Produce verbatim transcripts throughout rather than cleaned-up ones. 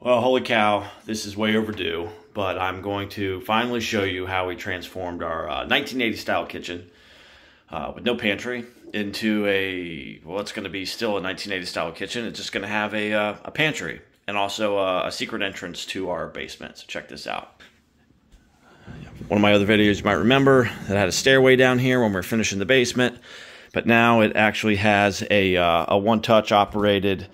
Well, holy cow, this is way overdue, but I'm going to finally show you how we transformed our uh, nineteen eighty style kitchen uh, with no pantry into a, well, it's going to be still a nineteen eighty style kitchen. It's just going to have a, uh, a pantry and also uh, a secret entrance to our basement. So check this out. One of my other videos you might remember that had a stairway down here when we were finishing the basement, but now it actually has a, uh, a one-touch operated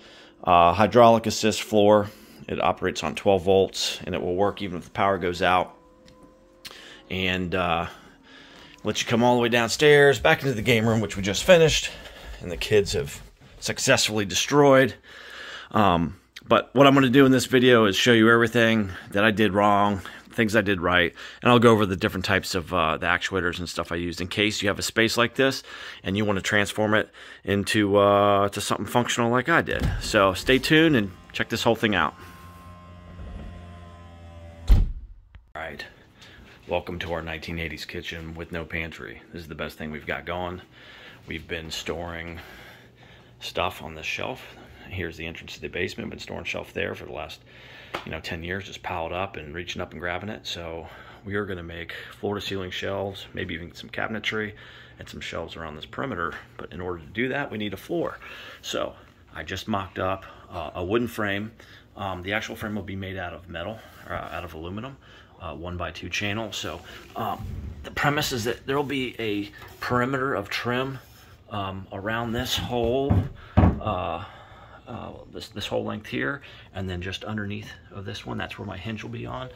uh, hydraulic assist floor. It operates on twelve volts, and it will work even if the power goes out. And uh, let you come all the way downstairs, back into the game room, which we just finished, and the kids have successfully destroyed. Um, but what I'm going to do in this video is show you everything that I did wrong, things I did right, and I'll go over the different types of uh, the actuators and stuff I used in case you have a space like this and you want to transform it into uh, to something functional like I did. So stay tuned and check this whole thing out. Alright, welcome to our nineteen eighties kitchen with no pantry. This is the best thing we've got going. We've been storing stuff on this shelf. Here's the entrance to the basement. Been storing shelf there for the last, you know, ten years, just piled up and reaching up and grabbing it. So we are going to make floor-to-ceiling shelves, maybe even some cabinetry and some shelves around this perimeter. But in order to do that, we need a floor. So I just mocked up uh, a wooden frame. Um, the actual frame will be made out of metal, or out of aluminum. Uh, one by two channel. So um, the premise is that there will be a perimeter of trim um, around this whole uh, uh, this, this whole length here, and then just underneath of this one, that's where my hinge will be on.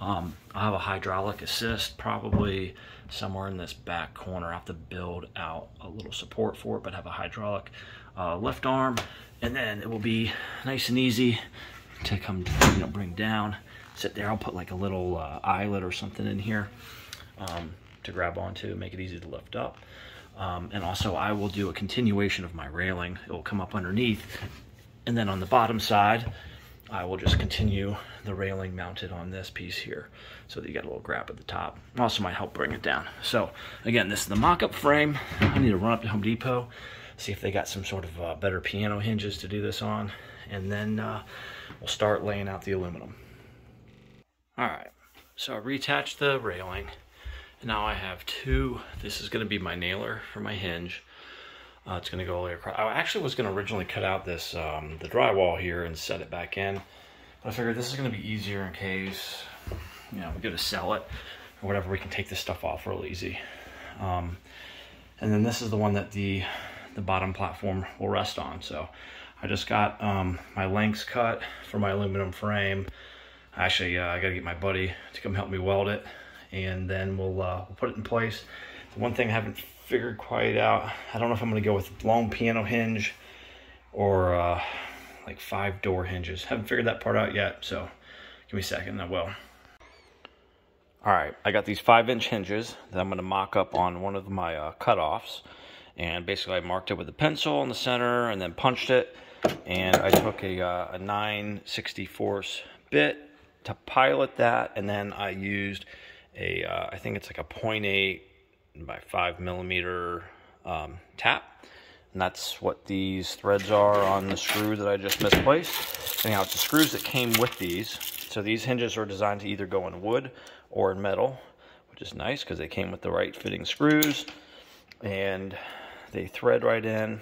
um, I have a hydraulic assist probably somewhere in this back corner. I have to build out a little support for it, but have a hydraulic uh, lift arm, and then it will be nice and easy to come, you know, bring down, sit there. I'll put like a little uh, eyelet or something in here um, to grab onto, make it easy to lift up. Um, and also I will do a continuation of my railing. It will come up underneath, and then on the bottom side, I will just continue the railing mounted on this piece here so that you got a little grab at the top. Also might help bring it down. So again, this is the mock-up frame. I need to run up to Home Depot, see if they got some sort of uh, better piano hinges to do this on. And then uh, we'll start laying out the aluminum. All right, so I reattached the railing, and now I have two. This is gonna be my nailer for my hinge. Uh, it's gonna go all the way across. I actually was gonna originally cut out this, um, the drywall here and set it back in, but I figured this is gonna be easier in case, you know, we go to sell it or whatever, we can take this stuff off real easy. Um, and then this is the one that the, the bottom platform will rest on. So I just got um, my lengths cut for my aluminum frame. Actually, uh, I gotta get my buddy to come help me weld it, and then we'll, uh, we'll put it in place. The one thing I haven't figured quite out, I don't know if I'm gonna go with long piano hinge or uh, like five door hinges. Haven't figured that part out yet, so give me a second, I will. All right, I got these five inch hinges that I'm gonna mock up on one of my uh, cutoffs, and basically I marked it with a pencil in the center and then punched it, and I took a, uh, a nine sixty-fourths bit to pilot that, and then I used a uh, I think it's like a zero point eight by five millimeter um, tap, and that's what these threads are on the screw that I just misplaced. Anyhow, it's the screws that came with these. So these hinges are designed to either go in wood or in metal, which is nice because they came with the right fitting screws and they thread right in.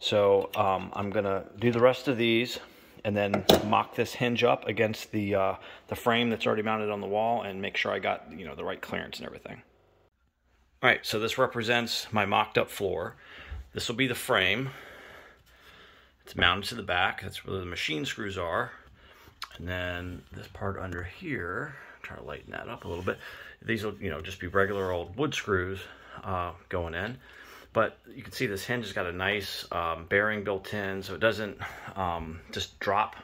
So um, I'm gonna do the rest of these and then mock this hinge up against the uh, the frame that's already mounted on the wall and make sure I got, you know, the right clearance and everything. All right, so this represents my mocked up floor. This will be the frame. It's mounted to the back. That's where the machine screws are. And then this part under here, try to lighten that up a little bit. These will, you know, just be regular old wood screws uh, going in. But you can see this hinge has got a nice um, bearing built in, so it doesn't um, just drop.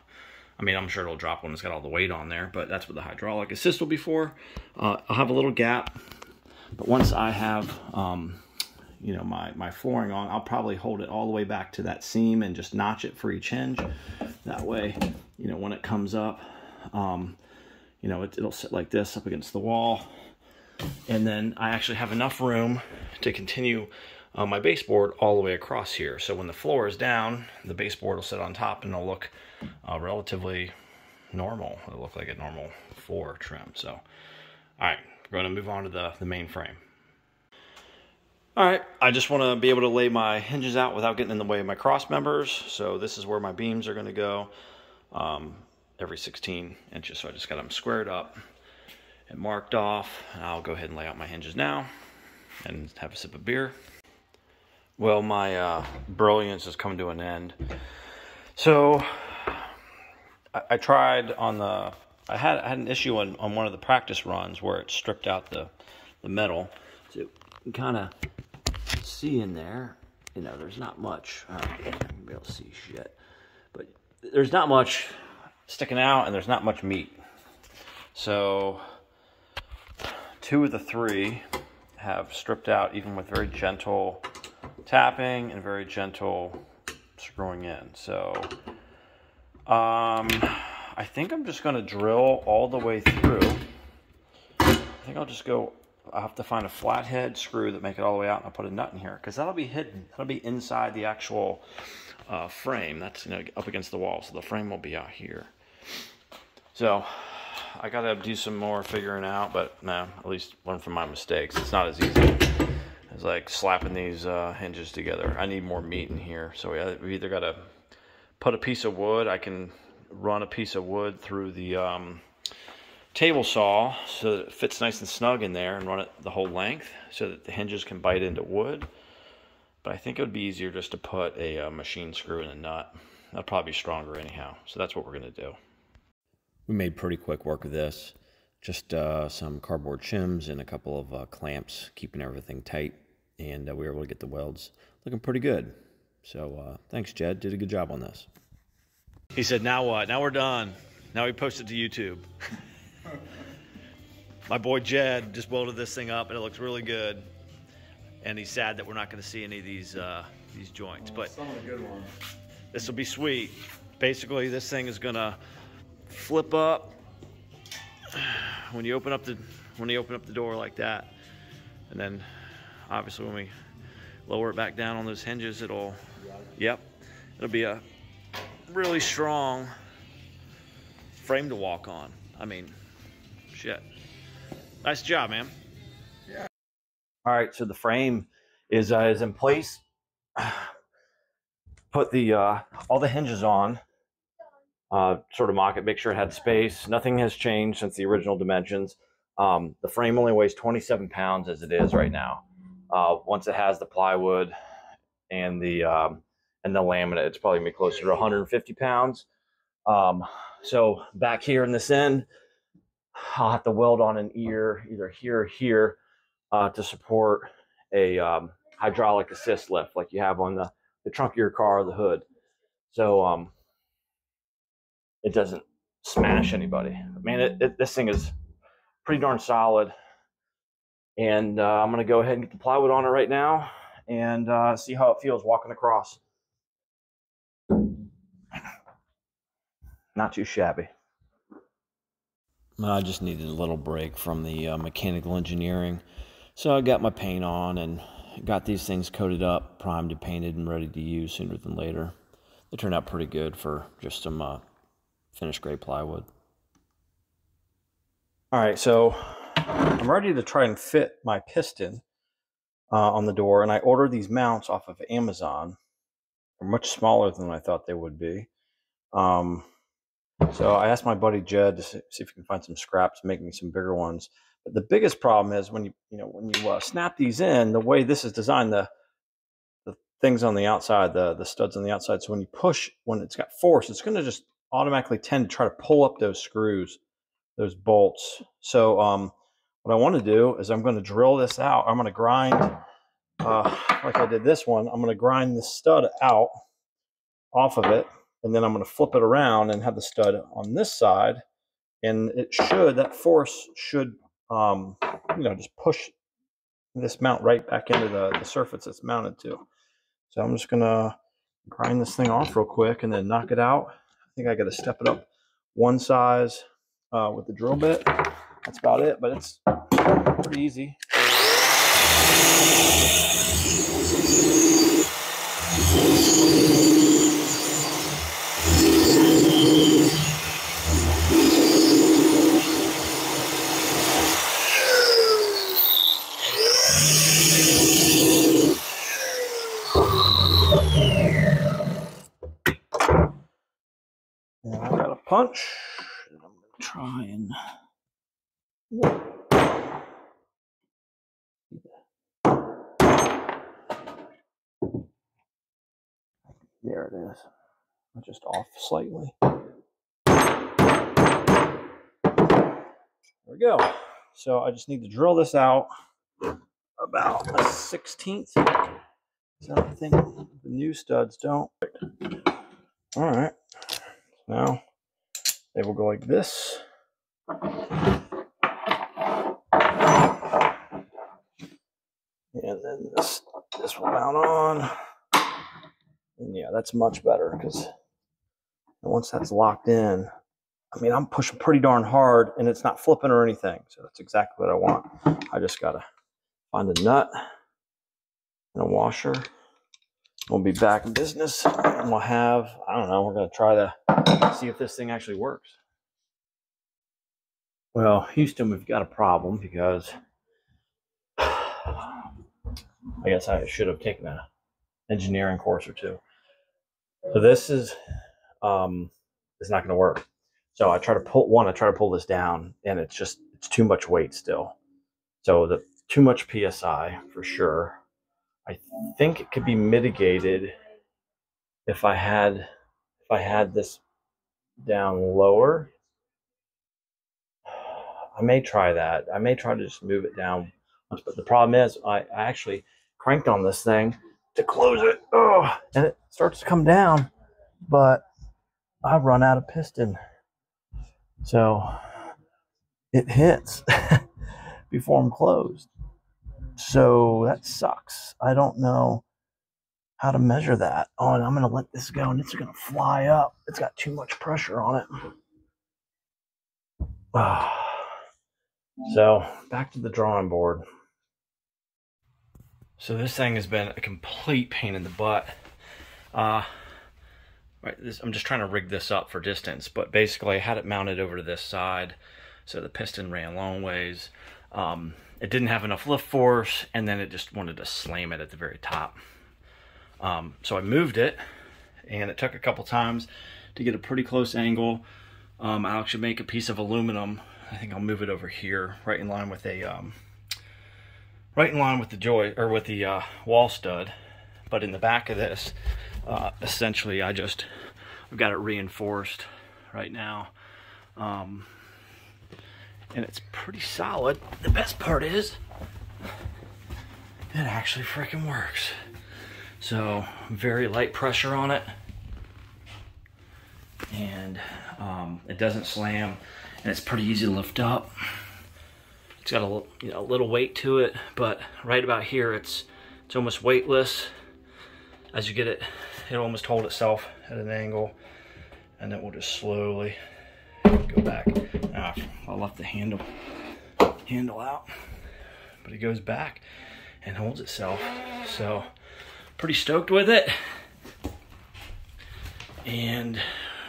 I mean, I'm sure it'll drop when it's got all the weight on there, but that's what the hydraulic assist will be for. Uh, I'll have a little gap, but once I have um, you know, my, my flooring on, I'll probably hold it all the way back to that seam and just notch it for each hinge. That way, you know, when it comes up, um, you know, it, it'll sit like this up against the wall. And then I actually have enough room to continue Uh, my baseboard all the way across here. So when the floor is down, the baseboard will sit on top and it'll look uh, relatively normal. It looked like a normal floor trim. So, all right, we're going to move on to the, the main frame. All right, I just want to be able to lay my hinges out without getting in the way of my cross members. So this is where my beams are going to go, um, every sixteen inches. So I just got them squared up and marked off. And I'll go ahead and lay out my hinges now and have a sip of beer. Well, my uh, brilliance has come to an end. So I, I tried on the, I had, I had an issue on, on one of the practice runs where it stripped out the, the metal. So you can kind of see in there, you know, there's not much, I don't be able to see shit, but there's not much sticking out and there's not much meat. So two of the three have stripped out even with very gentle tapping and very gentle screwing in. So um, I think I'm just gonna drill all the way through. I think I'll just go, I'll have to find a flathead screw that make it all the way out, and I'll put a nut in here, because that'll be hidden. That'll be inside the actual uh, frame. That's, you know, up against the wall, so the frame will be out here. So I gotta do some more figuring out, but no, at least learn from my mistakes. It's not as easy as like slapping these uh, hinges together. I need more meat in here, so we either gotta put a piece of wood. I can run a piece of wood through the um, table saw so that it fits nice and snug in there, and run it the whole length so that the hinges can bite into wood. But I think it would be easier just to put a uh, machine screw in a nut. That'll probably be stronger anyhow. So that's what we're gonna do. We made pretty quick work of this. Just uh, some cardboard shims and a couple of uh, clamps, keeping everything tight. And uh, we were able to get the welds looking pretty good. So uh, thanks, Jed. Did a good job on this. He said, now what? Now we're done. Now we post it to YouTube. My boy Jed just welded this thing up, and it looks really good. And he's sad that we're not going to see any of these uh, these joints. Well, but some of the good ones. This will be sweet. Basically, this thing is going to flip up when you open up the when you open up the door like that, and then obviously when we lower it back down on those hinges, it'll yep it'll be a really strong frame to walk on. I mean, shit, nice job, man. Yeah. All right, so the frame is uh, is in place. Put the uh, all the hinges on. Uh, sort of mock it, make sure it had space. Nothing has changed since the original dimensions. Um, the frame only weighs twenty-seven pounds as it is right now. Uh, once it has the plywood and the um, and the laminate, it's probably gonna be closer to one hundred fifty pounds. Um, so back here in this end, I'll have to weld on an ear either here or here uh, to support a um, hydraulic assist lift like you have on the, the trunk of your car or the hood. So um, it doesn't smash anybody. Man, it, it, this thing is pretty darn solid. And uh, I'm gonna go ahead and get the plywood on it right now and uh, see how it feels walking across. Not too shabby. I just needed a little break from the uh, mechanical engineering. So I got my paint on and got these things coated up, primed and painted, and ready to use sooner than later. They turned out pretty good for just some uh, finished gray plywood. All right, so I'm ready to try and fit my piston uh, on the door, and I ordered these mounts off of Amazon. They're much smaller than I thought they would be. Um, so I asked my buddy Jed to see if he can find some scraps to make me some bigger ones. But the biggest problem is when you you know when you uh, snap these in, the way this is designed, the the things on the outside, the the studs on the outside. So when you push, when it's got force, it's going to just automatically tend to try to pull up those screws, those bolts. So um, what I want to do is I'm going to drill this out. I'm going to grind, uh, like I did this one, I'm going to grind this stud out off of it, and then I'm going to flip it around and have the stud on this side, and it should, that force should, um, you know, just push this mount right back into the, the surface it's mounted to. So I'm just going to grind this thing off real quick and then knock it out. I think I got to step it up one size uh, with the drill bit. That's about it, but it's pretty easy. a punch. And I'm going to try and there it is. I'm just off slightly. There we go. So I just need to drill this out about a sixteenth. So I think the new studs don't. All right. Now they will go like this. And then this this will mount on. And yeah, that's much better because once that's locked in, I mean, I'm pushing pretty darn hard and it's not flipping or anything. So that's exactly what I want. I just got to find a nut and a washer. We'll be back in business and we'll have, I don't know, we're going to try to see if this thing actually works. Well, Houston, we've got a problem because I guess I should have taken an engineering course or two. So this is, um, it's not going to work. So I try to pull one, I try to pull this down and it's just, it's too much weight still. So the too much P S I for sure. I think it could be mitigated if I had, if I had this down lower. I may try that. I may try to just move it down. But the problem is I, I actually cranked on this thing to close it. Oh, and it starts to come down, but I've run out of piston. So it hits before I'm closed. So that sucks. I don't know how to measure that. Oh, and I'm going to let this go and it's going to fly up. It's got too much pressure on it. Ah. So back to the drawing board. So this thing has been a complete pain in the butt. Uh, Right, this, I'm just trying to rig this up for distance, but basically I had it mounted over to this side, so the piston ran long ways. Um, it didn't have enough lift force, and then it just wanted to slam it at the very top. Um, so I moved it, and it took a couple times to get a pretty close angle. Um, I'll actually make a piece of aluminum. I think I'll move it over here, right in line with a, um, right in line with the joist or with the uh, wall stud. But in the back of this, uh, essentially, I just, I've got it reinforced right now. Um, and it's pretty solid. The best part is, it actually freaking works. So, very light pressure on it. And um, it doesn't slam. And it's pretty easy to lift up. It's got a, you know, a little weight to it, but right about here, it's, it's almost weightless. As you get it, it'll almost hold itself at an angle, and then we'll just slowly go back. Now, I left the handle handle out, but it goes back and holds itself. So, pretty stoked with it. And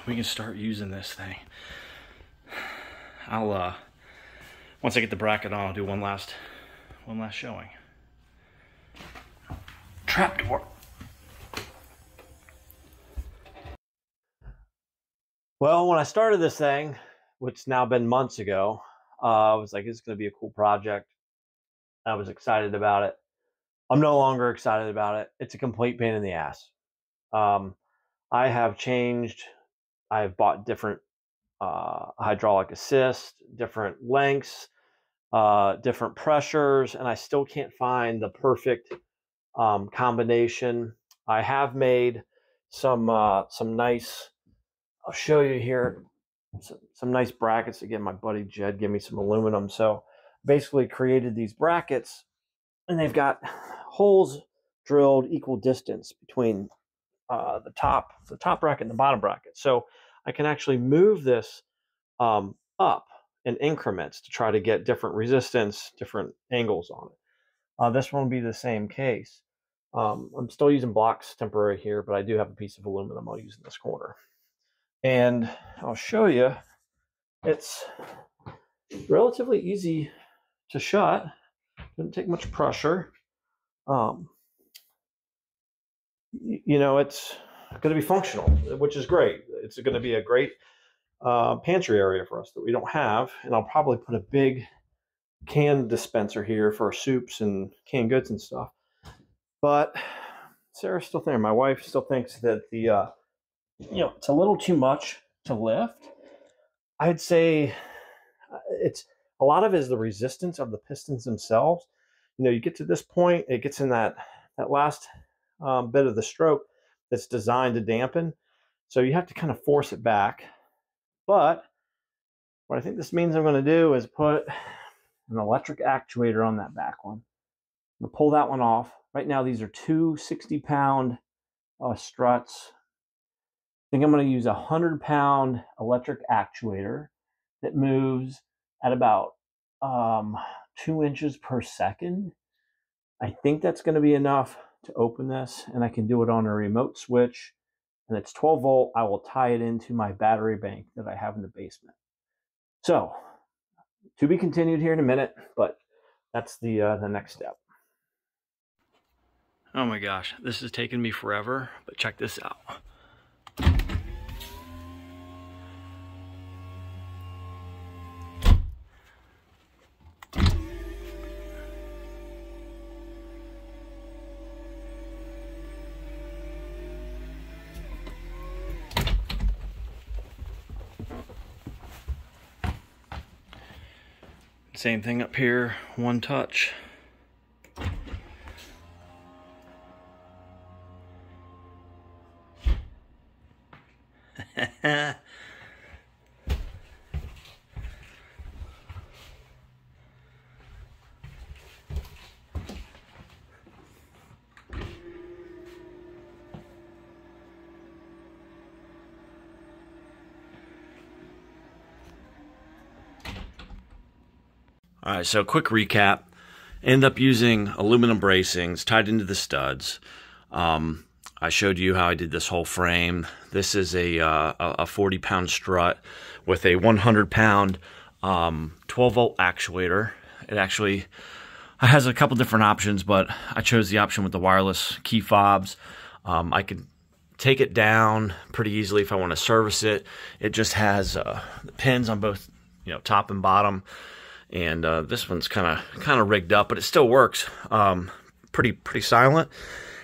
we can start using this thing. I'll, uh, once I get the bracket on, I'll do one last, one last showing. Trapdoor. Well, when I started this thing, which has now been months ago, uh, I was like, it's going to be a cool project. I was excited about it. I'm no longer excited about it. It's a complete pain in the ass. Um, I have changed. I've bought different uh, hydraulic assist, different lengths, uh, different pressures, and I still can't find the perfect um, combination. I have made some uh, some nice... I'll show you here some, some nice brackets. Again, my buddy Jed gave me some aluminum. So basically created these brackets and they've got holes drilled equal distance between uh, the top, the top bracket and the bottom bracket. So I can actually move this um, up in increments to try to get different resistance, different angles on it. Uh, this one will be the same case. Um, I'm still using blocks temporary here, but I do have a piece of aluminum I'll use in this corner. And I'll show you, it's relatively easy to shut. Didn't take much pressure. Um, you know, it's going to be functional, which is great. It's going to be a great uh, pantry area for us that we don't have. And I'll probably put a big can dispenser here for soups and canned goods and stuff. But Sarah's still there. My wife still thinks that the, uh, you know, it's a little too much to lift. I'd say it's a lot of it is the resistance of the pistons themselves. You know, you get to this point, it gets in that, that last um, bit of the stroke that's designed to dampen. So you have to kind of force it back. But what I think this means I'm going to do is put an electric actuator on that back one. I'm going to pull that one off. Right now, these are two sixty pound uh, struts. I think I'm going to use a one hundred pound electric actuator that moves at about um, two inches per second. I think that's going to be enough to open this, and I can do it on a remote switch, and it's twelve volt. I will tie it into my battery bank that I have in the basement. So to be continued here in a minute, but that's the uh, the next step. Oh my gosh, this has taken me forever, but check this out. Same thing up here, one touch. All right, so quick recap. End up using aluminum bracings tied into the studs. Um, I showed you how I did this whole frame. This is a uh, a forty pound strut with a one hundred pound um, twelve volt actuator. It actually has a couple different options, but I chose the option with the wireless key fobs. Um, I can take it down pretty easily if I want to service it. It just has uh, pins on both, you know, top and bottom. And uh, this one's kind of kind of rigged up, but it still works. Um, pretty pretty silent,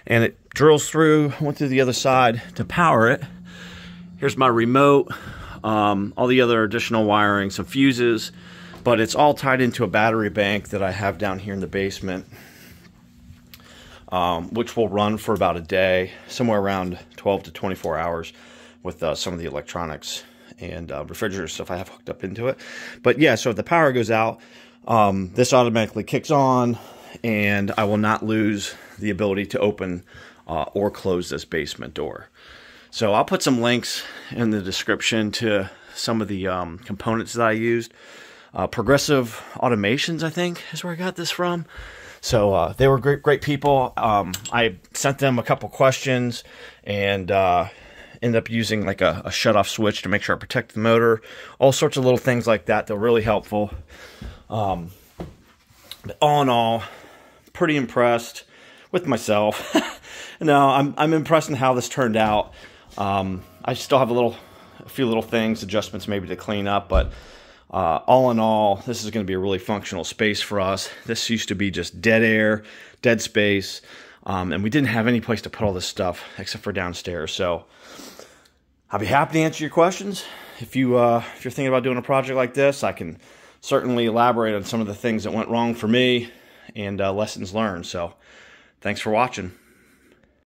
and it drills through. Went through the other side to power it. Here's my remote, um, all the other additional wiring, some fuses, but it's all tied into a battery bank that I have down here in the basement, um, which will run for about a day, somewhere around twelve to twenty-four hours, with uh, some of the electronics and uh, refrigerator stuff I have hooked up into it. But yeah, so if the power goes out, um, this automatically kicks on, and I will not lose the ability to open uh, or close this basement door. So I'll put some links in the description to some of the um, components that I used. Uh, Progressive Automations, I think, is where I got this from. So uh, they were great, great people. Um, I sent them a couple questions, and uh, end up using like a, a shut-off switch to make sure I protect the motor. All sorts of little things like that that were really helpful. Um, but all in all, pretty impressed with myself. No, I'm, I'm impressed in how this turned out. Um, I still have a little, a few little things, adjustments maybe to clean up, but uh, all in all, this is going to be a really functional space for us. This used to be just dead air, dead space, um, and we didn't have any place to put all this stuff except for downstairs. So I'll be happy to answer your questions. If, you, uh, if you're thinking about doing a project like this, I can certainly elaborate on some of the things that went wrong for me and uh, lessons learned. So thanks for watching.